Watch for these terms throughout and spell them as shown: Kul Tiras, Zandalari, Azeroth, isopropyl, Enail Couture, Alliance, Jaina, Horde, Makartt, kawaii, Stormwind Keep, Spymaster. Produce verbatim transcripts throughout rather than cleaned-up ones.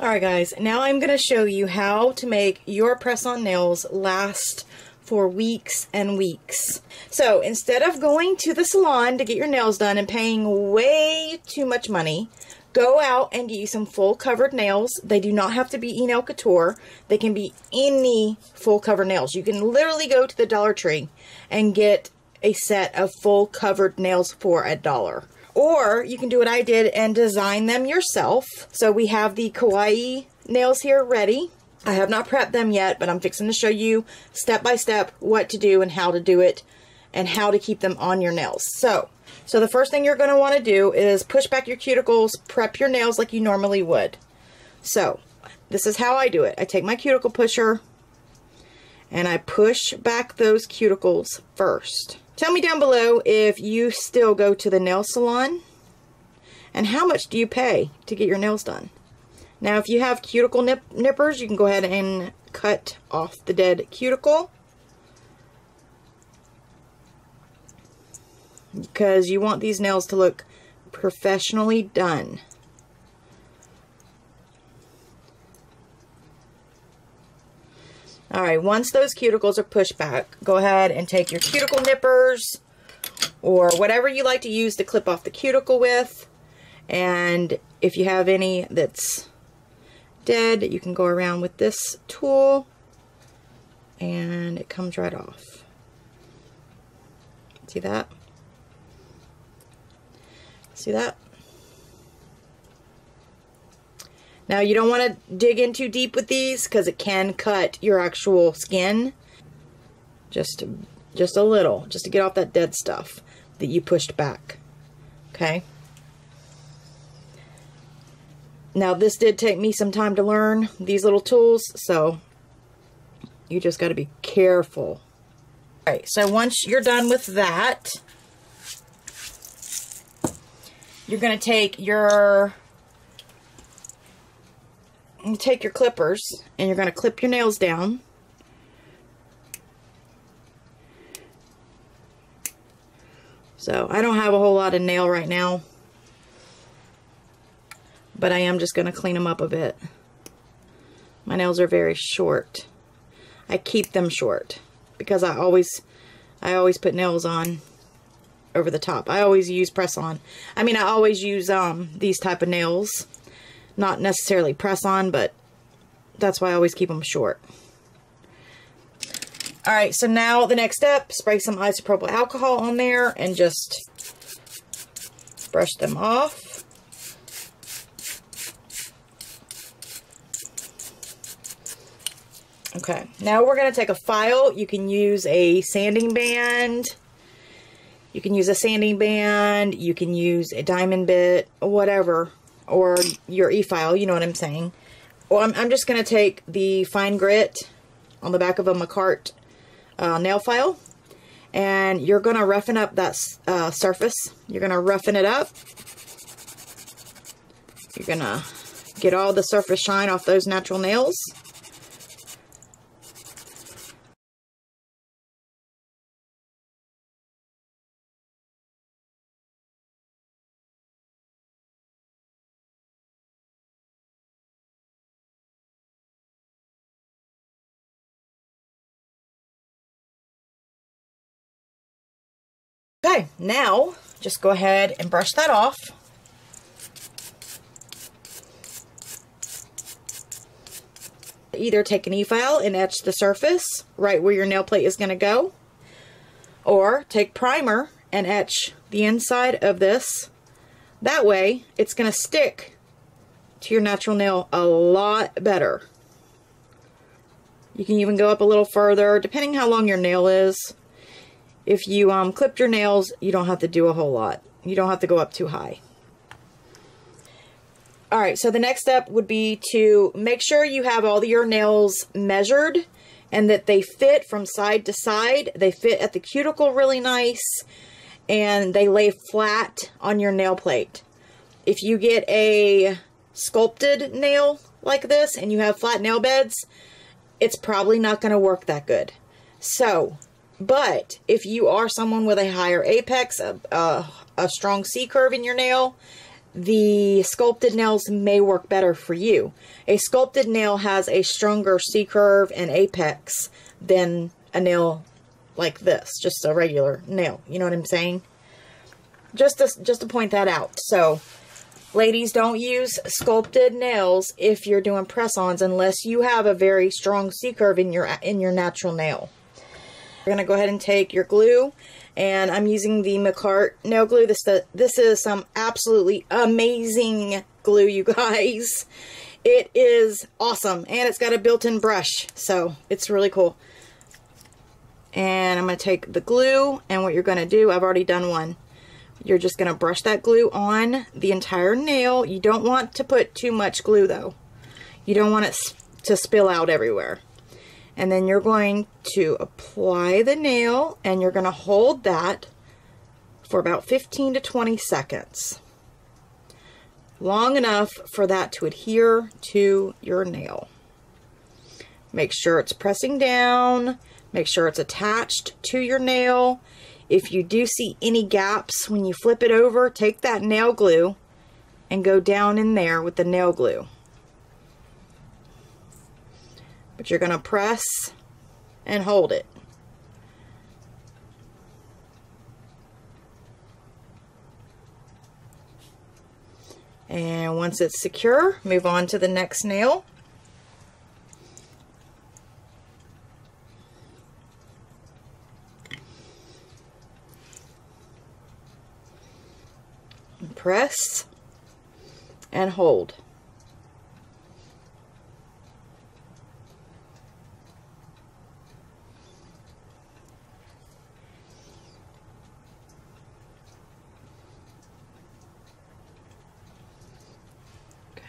Alright guys, now I'm going to show you how to make your press-on nails last for weeks and weeks. So instead of going to the salon to get your nails done and paying way too much money, go out and get you some full covered nails. They do not have to be Enail Couture. They can be any full cover nails. You can literally go to the Dollar Tree and get a set of full covered nails for a dollar. Or you can do what I did and design them yourself. So we have the kawaii nails here ready. I have not prepped them yet, but I'm fixing to show you step by step what to do and how to do it and how to keep them on your nails. So, so the first thing you're going to want to do is push back your cuticles, prep your nails like you normally would. So this is how I do it. I take my cuticle pusher and I push back those cuticles first. Tell me down below if you still go to the nail salon and how much do you pay to get your nails done. Now if you have cuticle nip nippers, you can go ahead and cut off the dead cuticle because you want these nails to look professionally done. All right, once those cuticles are pushed back, go ahead and take your cuticle nippers or whatever you like to use to clip off the cuticle with. And if you have any that's dead, you can go around with this tool and it comes right off. See that? See that? Now you don't want to dig in too deep with these because it can cut your actual skin just, just a little, just to get off that dead stuff that you pushed back, okay? Now this did take me some time to learn these little tools, so you just got to be careful. All right, so once you're done with that, you're going to take your... You take your clippers and you're going to clip your nails down. So I don't have a whole lot of nail right now, but I am just going to clean them up a bit. My nails are very short. I keep them short because I always I always put nails on over the top. I always use press-on. I mean, I always use um these type of nails. Not necessarily press on, but that's why I always keep them short. All right, so now the next step, spray some isopropyl alcohol on there and just brush them off. Okay, now we're going to take a file. You can use a sanding band. You can use a sanding band. You can use a diamond bit, whatever. Or your e-file, you know what I'm saying. Well, I'm, I'm just going to take the fine grit on the back of a Makartt uh, nail file, and you're going to roughen up that uh, surface. You're going to roughen it up. You're going to get all the surface shine off those natural nails. Okay, now just go ahead and brush that off. Either take an e-file and etch the surface right where your nail plate is going to go, or take primer and etch the inside of this. That way it's going to stick to your natural nail a lot better. You can even go up a little further depending how long your nail is. If you um, clipped your nails, you don't have to do a whole lot. You don't have to go up too high. All right, so the next step would be to make sure you have all your nails measured and that they fit from side to side. They fit at the cuticle really nice and they lay flat on your nail plate. If you get a sculpted nail like this and you have flat nail beds, it's probably not going to work that good. So... But if you are someone with a higher apex, a, a, a strong C curve in your nail, the sculpted nails may work better for you. A sculpted nail has a stronger C-curve and apex than a nail like this, just a regular nail. You know what I'm saying? Just to, just to point that out. So, ladies, don't use sculpted nails if you're doing press-ons unless you have a very strong C-curve in your, in your natural nail. You're going to go ahead and take your glue. And I'm using the Makartt nail glue. This, the, this is some absolutely amazing glue, you guys. It is awesome. And it's got a built-in brush. So it's really cool. And I'm going to take the glue. And what you're going to do, I've already done one. You're just going to brush that glue on the entire nail. You don't want to put too much glue, though. You don't want it to spill out everywhere. And then you're going to apply the nail, and you're going to hold that for about fifteen to twenty seconds. Long enough for that to adhere to your nail. Make sure it's pressing down. Make sure it's attached to your nail. If you do see any gaps when you flip it over, take that nail glue and go down in there with the nail glue. But you're going to press and hold it. And once it's secure, move on to the next nail. And press and hold.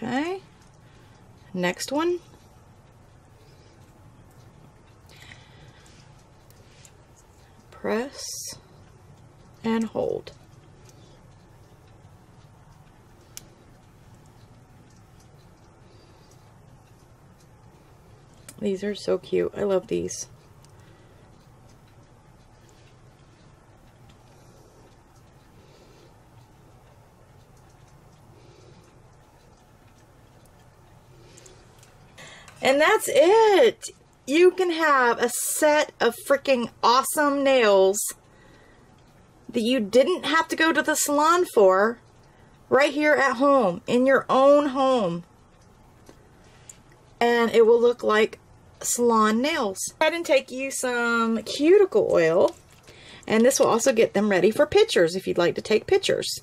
Okay, next one. Press and hold. These are so cute. I love these. And that's it. You can have a set of freaking awesome nails that you didn't have to go to the salon for, right here at home, in your own home. And it will look like salon nails. Go ahead and take you some cuticle oil. And this will also get them ready for pictures if you'd like to take pictures.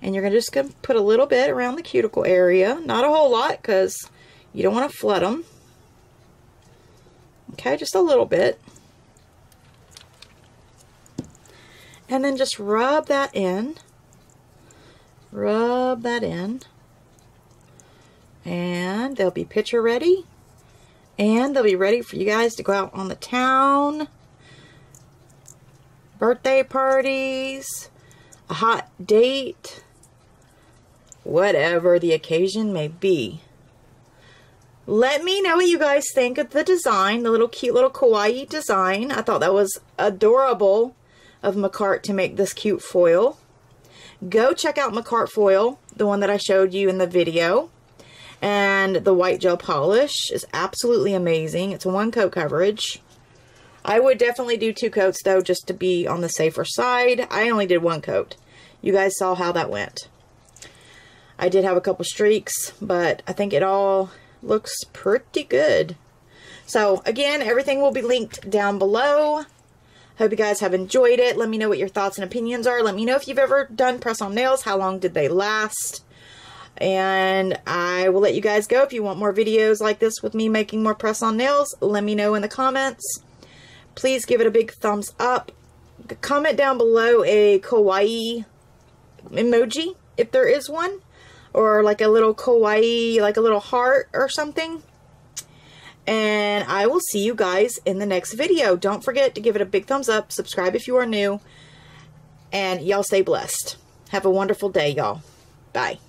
And you're just going to put a little bit around the cuticle area. Not a whole lot because you don't want to flood them. Okay, just a little bit. And then just rub that in. Rub that in. And they'll be picture ready. And they'll be ready for you guys to go out on the town. Birthday parties. A hot date. Whatever the occasion may be. Let me know what you guys think of the design, the little cute little kawaii design. I thought that was adorable of Makartt to make this cute foil. Go check out Makartt foil, the one that I showed you in the video. And the white gel polish is absolutely amazing. It's a one coat coverage. I would definitely do two coats though, just to be on the safer side. I only did one coat. You guys saw how that went. I did have a couple streaks, but I think it all looks pretty good. So again, everything will be linked down below. Hope you guys have enjoyed it. Let me know what your thoughts and opinions are. Let me know if you've ever done press on nails. How long did they last? And I will let you guys go. If you want more videos like this with me making more press on nails, let me know in the comments. Please give it a big thumbs up. Comment down below a kawaii emoji if there is one. Or like a little kawaii, like a little heart or something. And I will see you guys in the next video. Don't forget to give it a big thumbs up. Subscribe if you are new. And y'all stay blessed. Have a wonderful day, y'all. Bye.